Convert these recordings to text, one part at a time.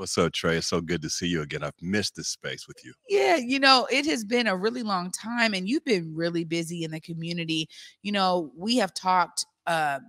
What's up, Trey? It's so good to see you again. I've missed this space with you. Yeah, you know, it has been a really long time, and you've been really busy in the community. You know, we have talked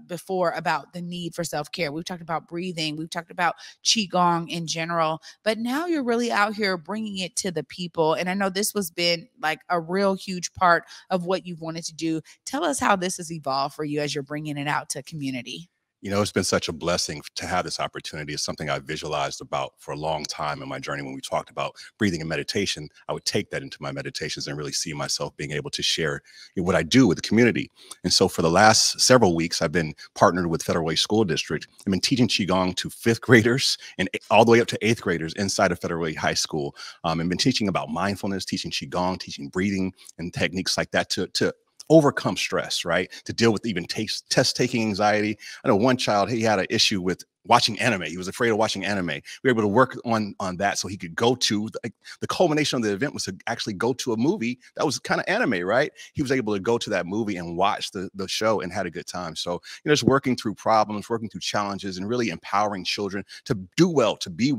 before about the need for self-care. We've talked about breathing. We've talked about Qigong in general, but now you're really out here bringing it to the people. And I know this has been like a real huge part of what you've wanted to do. Tell us how this has evolved for you as you're bringing it out to community. You know, it's been such a blessing to have this opportunity. It's something I visualized about for a long time in my journey. When we talked about breathing and meditation, I would take that into my meditations and really see myself being able to share what I do with the community. And so for the last several weeks, I've been partnered with Federal Way School District. I've been teaching Qigong to 5th graders and all the way up to 8th graders inside of Federal Way High School. I've been teaching about mindfulness, teaching Qigong, teaching breathing and techniques like that to overcome stress, right? To deal with even test-taking anxiety. I know one child, he had an issue with watching anime. He was afraid of watching anime. We were able to work on that so he could go to the culmination of the event was to actually go to a movie that was kind of anime, right? He was able to go to that movie and watch the show and had a good time. So, you know, just working through problems, working through challenges, and really empowering children to do well, to be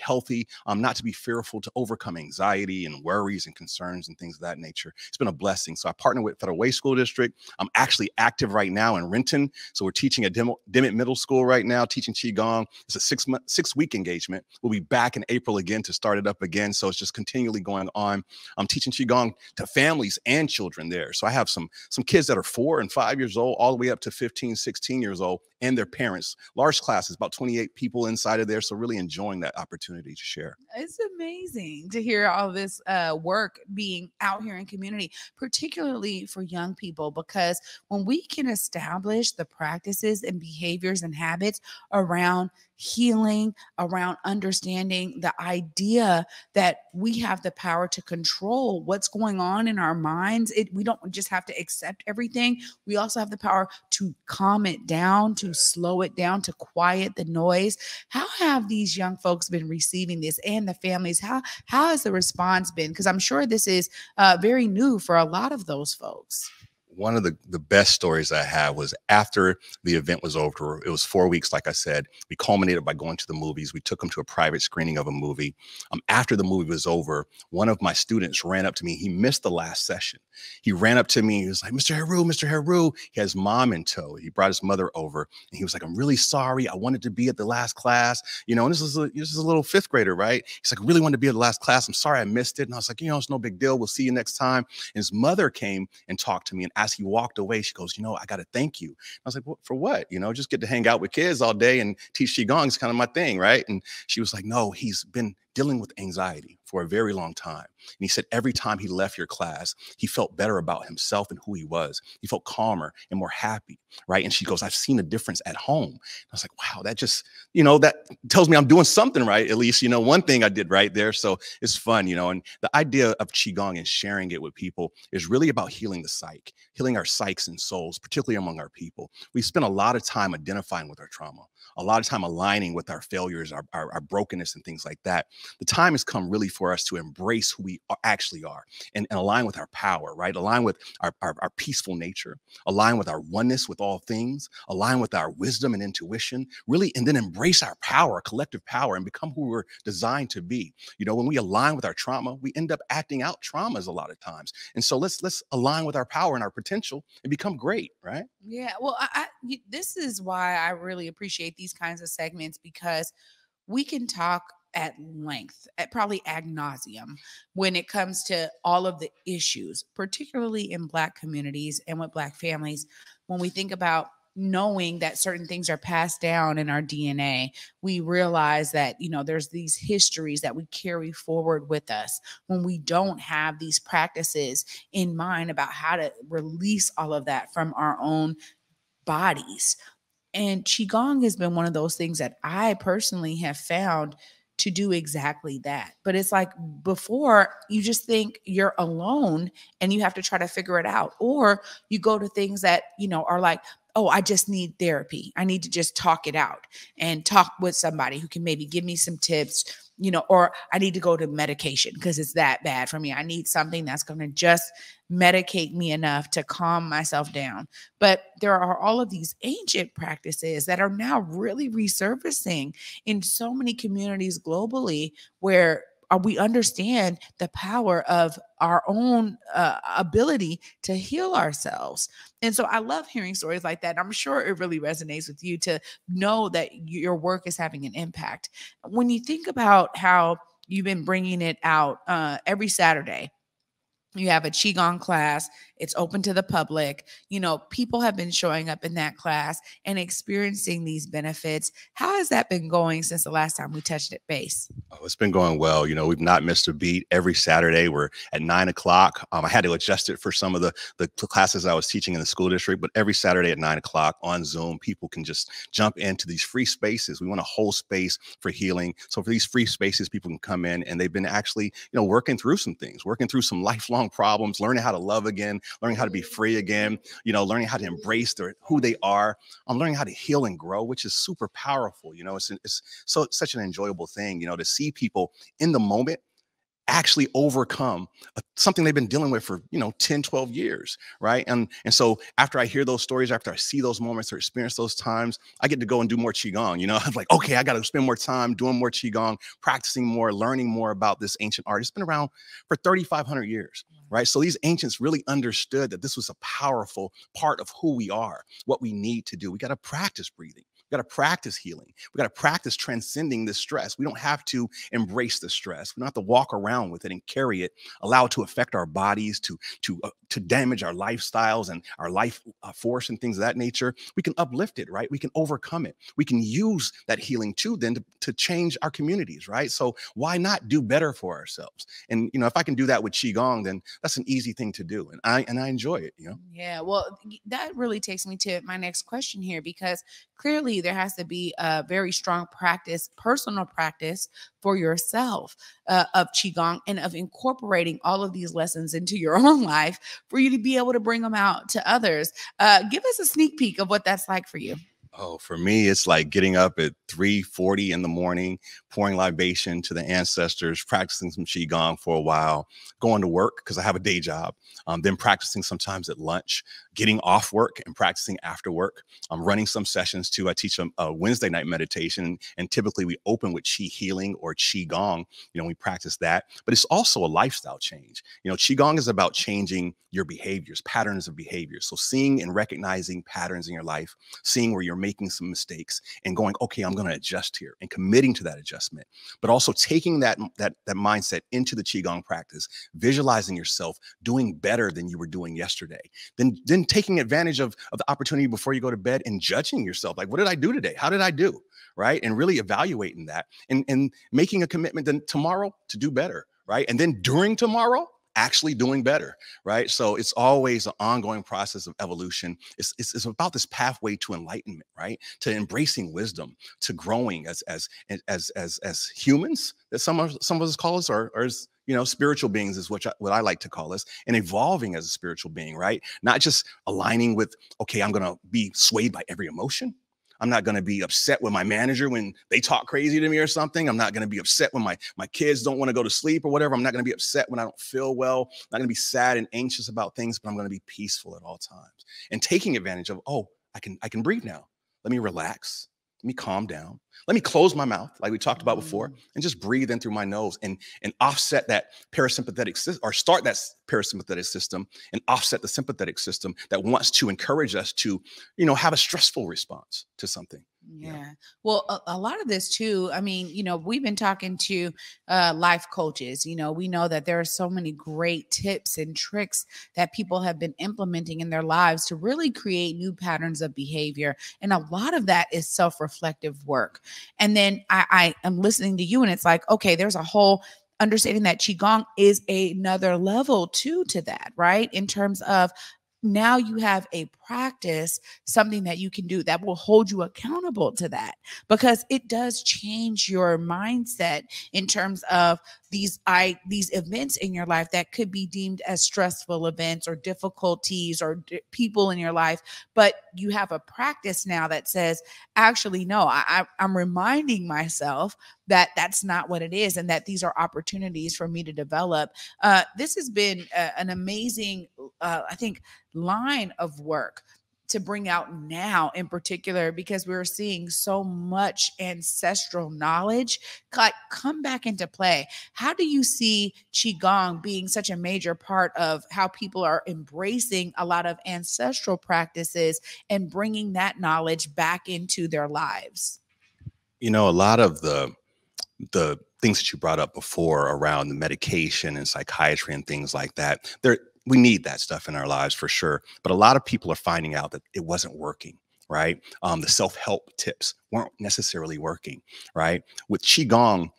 healthy, not to be fearful, to overcome anxiety and worries and concerns and things of that nature. It's been a blessing. So I partnered with Federal Way School District. I'm actually active right now in Renton. So we're teaching at Dimmitt Middle School right now, teaching Qigong. It's a six-week engagement. We'll be back in April again to start it up again. So it's just continually going on. I'm teaching Qigong to families and children there. So I have some kids that are 4 and 5 years old, all the way up to 15, 16 years old, and their parents. Large classes, about 28 people inside of there. So really enjoying that opportunity to share. It's amazing to hear all this work being out here in community, particularly for young people, because when we can establish the practices and behaviors and habits around healing, around understanding the idea that we have the power to control what's going on in our minds. We don't just have to accept everything. We also have the power to calm it down, to slow it down, to quiet the noise. How have these young folks been receiving this, and the families? How has the response been? Because I'm sure this is very new for a lot of those folks. One of the best stories I had was after the event was over. It was 4 weeks, like I said. We culminated by going to the movies. We took them to a private screening of a movie. After the movie was over, one of my students ran up to me. He missed the last session. He ran up to me. He was like, "Mr. Heru, Mr. Heru." He has mom in tow. He brought his mother over, and he was like, "I'm really sorry. I wanted to be at the last class, you know." And this is a little 5th grader, right? He's like, "I really wanted to be at the last class. I'm sorry I missed it." And I was like, "You know, it's no big deal. We'll see you next time." And his mother came and talked to me, and as he walked away, she goes, "You know, I got to thank you." I was like, "Well, for what?" You know, just get to hang out with kids all day and teach Qigong is kind of my thing, right? And she was like, "No, he's been dealing with anxiety for a very long time. And he said every time he left your class, he felt better about himself and who he was. He felt calmer and more happy," right? And she goes, "I've seen a difference at home." And I was like, wow, that just, you know, that tells me I'm doing something right. At least, you know, one thing I did right there. So it's fun, you know, and the idea of Qigong and sharing it with people is really about healing the psyche, healing our psyches and souls, particularly among our people. We spend a lot of time identifying with our trauma, a lot of time aligning with our failures, our brokenness and things like that. The time has come really for us to embrace who we actually are and align with our power, right? Align with our peaceful nature, align with our oneness with all things, align with our wisdom and intuition, really, and then embrace our power, collective power, and become who we're designed to be. You know, when we align with our trauma, we end up acting out traumas a lot of times. And so let's align with our power and our potential and become great, right? Yeah, well, this is why I really appreciate these kinds of segments, because we can talk at length, at probably ad nauseum, when it comes to all of the issues, particularly in Black communities and with Black families. When we think about knowing that certain things are passed down in our DNA, we realize that, you know, there's these histories that we carry forward with us. When we don't have these practices in mind about how to release all of that from our own bodies. And Qigong has been one of those things that I personally have found to do exactly that. But it's like, before, you just think you're alone and you have to try to figure it out. Or you go to things that, you know, are like, oh, I just need therapy. I need to just talk it out and talk with somebody who can maybe give me some tips, you know, or I need to go to medication because it's that bad for me. I need something that's going to just medicate me enough to calm myself down. But there are all of these ancient practices that are now really resurfacing in so many communities globally where we understand the power of our own ability to heal ourselves. And so I love hearing stories like that. And I'm sure it really resonates with you to know that your work is having an impact. When you think about how you've been bringing it out every Saturday, you have a Qigong class. It's open to the public. You know, people have been showing up in that class and experiencing these benefits. How has that been going since the last time we touched it base? Oh, it's been going well. You know, we've not missed a beat. Every Saturday, we're at 9 o'clock. I had to adjust it for some of the classes I was teaching in the school district, but every Saturday at 9 o'clock on Zoom, people can just jump into these free spaces. We want a whole space for healing. So for these free spaces, people can come in and they've been actually, you know, working through some things, working through some lifelong problems, learning how to love again, learning how to be free again, you know, learning how to embrace who they are. I'm learning how to heal and grow, which is super powerful. You know, it's such an enjoyable thing, you know, to see people in the moment actually overcome something they've been dealing with for, you know, 10, 12 years. Right. And so after I hear those stories, after I see those moments or experience those times, I get to go and do more Qigong. You know, I'm like, okay, I got to spend more time doing more Qigong, practicing more, learning more about this ancient art. It's been around for 3,500 years. Right. So these ancients really understood that this was a powerful part of who we are, what we need to do. We got to practice breathing. We got to practice healing. We got to practice transcending the stress. We don't have to embrace the stress. We don't have to walk around with it and carry it, allow it to affect our bodies, to damage our lifestyles and our life force and things of that nature. We can uplift it, right? We can overcome it. We can use that healing too then to change our communities, right? So why not do better for ourselves? And, you know, if I can do that with Qigong, then that's an easy thing to do. And I enjoy it, you know? Yeah, well, that really takes me to my next question here, because clearly there has to be a very strong practice, personal practice for yourself of Qigong and of incorporating all of these lessons into your own life for you to be able to bring them out to others. Give us a sneak peek of what that's like for you. Oh, for me, it's like getting up at 3:40 in the morning, pouring libation to the ancestors, practicing some Qigong for a while, going to work because I have a day job, then practicing sometimes at lunch, getting off work and practicing after work. I'm running some sessions too. I teach a Wednesday night meditation, and typically we open with Qi healing or Qigong. You know, we practice that, but it's also a lifestyle change. You know, Qigong is about changing your behaviors, patterns of behavior. So seeing and recognizing patterns in your life, seeing where you're making some mistakes and going, okay, I'm going to adjust here, and committing to that adjustment, but also taking that mindset into the Qigong practice, visualizing yourself doing better than you were doing yesterday, then taking advantage of the opportunity before you go to bed and judging yourself. Like, what did I do today? How did I do? Right. And really evaluating that and making a commitment then tomorrow to do better. Right. And then during tomorrow, actually doing better, right? So it's always an ongoing process of evolution. It's about this pathway to enlightenment, right? To embracing wisdom, to growing as humans, that some of us call us, or as, you know, spiritual beings is what I like to call us, and evolving as a spiritual being, right? Not just aligning with, okay, I'm going to be swayed by every emotion. I'm not going to be upset with my manager when they talk crazy to me or something. I'm not going to be upset when my kids don't want to go to sleep or whatever. I'm not going to be upset when I don't feel well. I'm not going to be sad and anxious about things, but I'm going to be peaceful at all times. And taking advantage of, oh, I can breathe now. Let me relax. Let me calm down. Let me close my mouth, like we talked about before, and just breathe in through my nose and offset that parasympathetic system, or start that parasympathetic system and offset the sympathetic system that wants to encourage us to, you know, have a stressful response to something. Yeah. You know? Well, a lot of this too, I mean, you know, we've been talking to life coaches. You know, we know that there are so many great tips and tricks that people have been implementing in their lives to really create new patterns of behavior. And a lot of that is self-reflective work. And then I am listening to you and it's like, okay, there's a whole understanding that Qigong is another level too to that, right? In terms of now you have a practice, something that you can do that will hold you accountable to that, because it does change your mindset in terms of these events in your life that could be deemed as stressful events or difficulties or people in your life. But you have a practice now that says, actually, no, I'm reminding myself that that's not what it is, and that these are opportunities for me to develop. This has been an amazing, I think, line of work to bring out now in particular, because we're seeing so much ancestral knowledge come back into play. How do you see Qigong being such a major part of how people are embracing a lot of ancestral practices and bringing that knowledge back into their lives? You know, a lot of the things that you brought up before around the medication and psychiatry and things like that, we need that stuff in our lives for sure. But a lot of people are finding out that it wasn't working, right? The self-help tips weren't necessarily working, right? With Qigong,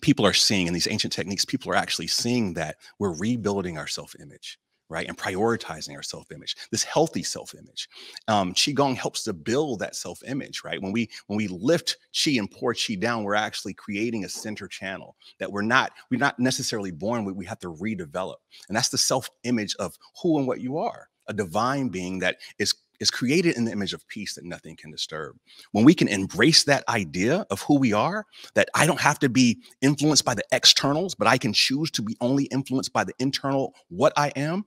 people are seeing, in these ancient techniques, people are actually seeing that we're rebuilding our self-image, right? And prioritizing our self-image, this healthy self-image. Qigong helps to build that self-image, right? When we lift qi and pour qi down, we're actually creating a center channel that we're not necessarily born with, we have to redevelop. And that's the self-image of who and what you are, a divine being that is created in the image of peace that nothing can disturb. When we can embrace that idea of who we are, that I don't have to be influenced by the externals, but I can choose to be only influenced by the internal, what I am,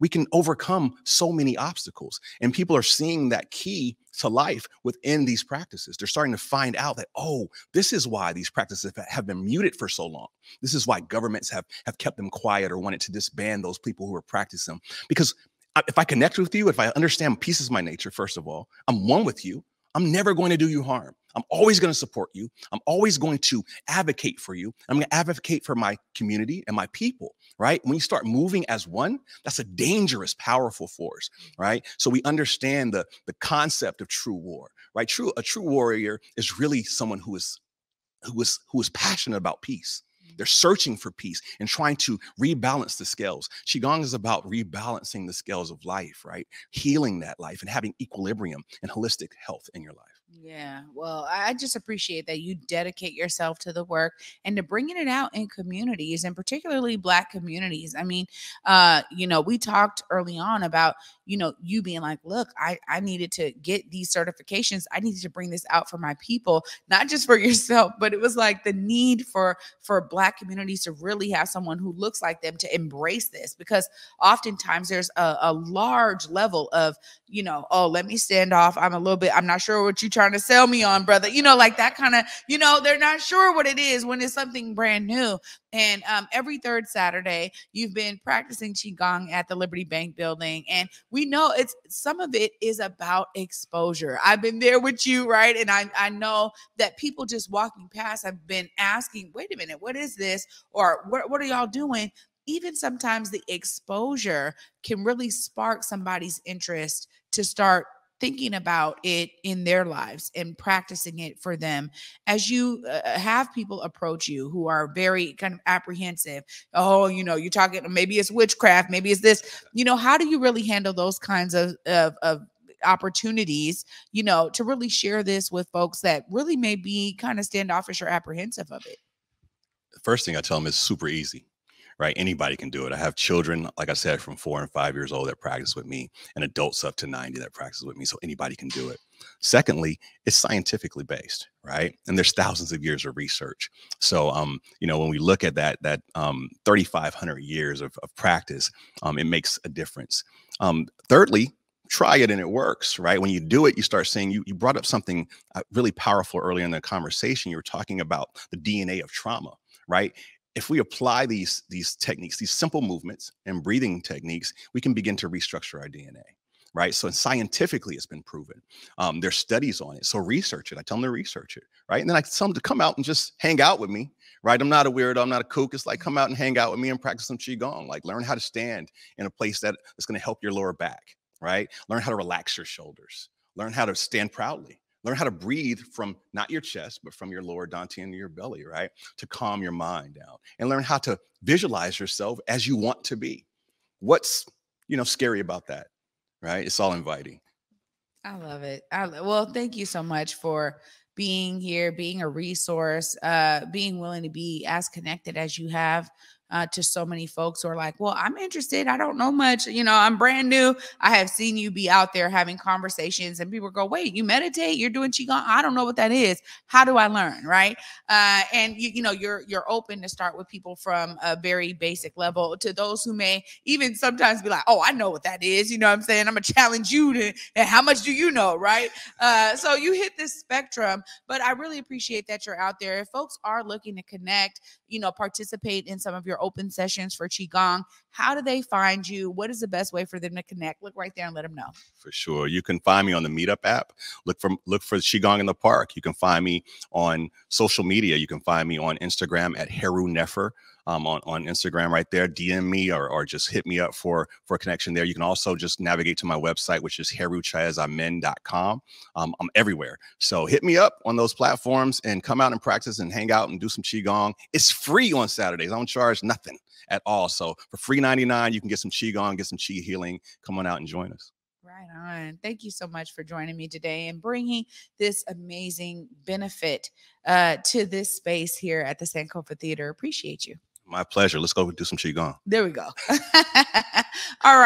we can overcome so many obstacles. And people are seeing that key to life within these practices. They're starting to find out that, oh, this is why these practices have been muted for so long. This is why governments have kept them quiet or wanted to disband those people who are practicing them. Because if I connect with you, if I understand pieces of my nature, first of all, I'm one with you. I'm never going to do you harm. I'm always going to support you. I'm always going to advocate for you. I'm going to advocate for my community and my people, right? When you start moving as one, that's a dangerous, powerful force, right? So we understand the concept of true war, right? A true warrior is really someone who is passionate about peace. They're searching for peace and trying to rebalance the scales. Qigong is about rebalancing the scales of life, right? Healing that life and having equilibrium and holistic health in your life. Yeah, well, I just appreciate that you dedicate yourself to the work and to bringing it out in communities, and particularly Black communities. I mean, you know, we talked early on about, you know, you being like, look, I needed to get these certifications. I needed to bring this out for my people, not just for yourself, but it was like the need for Black communities to really have someone who looks like them to embrace this, because oftentimes there's a large level of, you know, oh, let me stand off. I'm not sure what you're trying to sell me on, brother. You know, like that kind of, you know, they're not sure what it is when it's something brand new. And every third Saturday, you've been practicing Qigong at the Liberty Bank building. And we know some of it is about exposure. I've been there with you, right? And I know that people just walking past have been asking, wait a minute, what is this? Or what are y'all doing? Even sometimes the exposure can really spark somebody's interest to start thinking about it in their lives and practicing it for them. As you have people approach you who are very kind of apprehensive, oh, you know, you're talking, maybe it's witchcraft, maybe it's this, you know, how do you really handle those kinds of opportunities, you know, to really share this with folks that really may be kind of standoffish or apprehensive of it? The first thing I tell them is super easy. Right? Anybody can do it. I have children, like I said, from 4 and 5 years old that practice with me, and adults up to 90 that practice with me. So anybody can do it. Secondly, it's scientifically based, right? And there's thousands of years of research. So, you know, when we look at that 3,500 years of practice, it makes a difference. Thirdly, try it and it works, right? When you do it, you start seeing, you brought up something really powerful earlier in the conversation. You were talking about the DNA of trauma, right? If we apply these techniques, these simple movements and breathing techniques, we can begin to restructure our DNA, right? So scientifically, it's been proven. There's studies on it. So research it. I tell them to research it, right? And then I tell them to come out and just hang out with me, right? I'm not a weirdo. I'm not a kook. It's like, come out and hang out with me and practice some Qigong. Like, learn how to stand in a place that is going to help your lower back, right? Learn how to relax your shoulders. Learn how to stand proudly. Learn how to breathe from not your chest, but from your lower dantian to your belly, right? To calm your mind down, and learn how to visualize yourself as you want to be. What's, you know, scary about that? right? It's all inviting. I love it. Well, thank you so much for being here, being a resource, being willing to be as connected as you have to so many folks who are like, well, I'm interested. I don't know much. You know, I'm brand new. I have seen you be out there having conversations and people go, wait, you meditate, you're doing Qigong. I don't know what that is. How do I learn? Right. And you know, you're open to start with people from a very basic level to those who may even sometimes be like, oh, I know what that is. You know what I'm saying? I'm gonna challenge you to, and how much do you know? Right. So you hit this spectrum, but I really appreciate that you're out there. If folks are looking to connect, you know, participate in some of your open sessions for Qigong, how do they find you? What is the best way for them to connect? Look right there and let them know. For sure. You can find me on the Meetup app. Look for Qigong in the Park. You can find me on social media. You can find me on Instagram at Heru Nefer. On Instagram right there, DM me or just hit me up for a connection there. You can also just navigate to my website, which is heruchayazamen.com. I'm everywhere. So hit me up on those platforms and come out and practice and hang out and do some Qigong. It's free on Saturdays. I don't charge nothing at all. So for free $99, you can get some Qigong, get some Qi healing. Come on out and join us. Right on. Thank you so much for joining me today and bringing this amazing benefit to this space here at the Sankofa Theater. Appreciate you. My pleasure. Let's go do some Qigong. There we go. All right.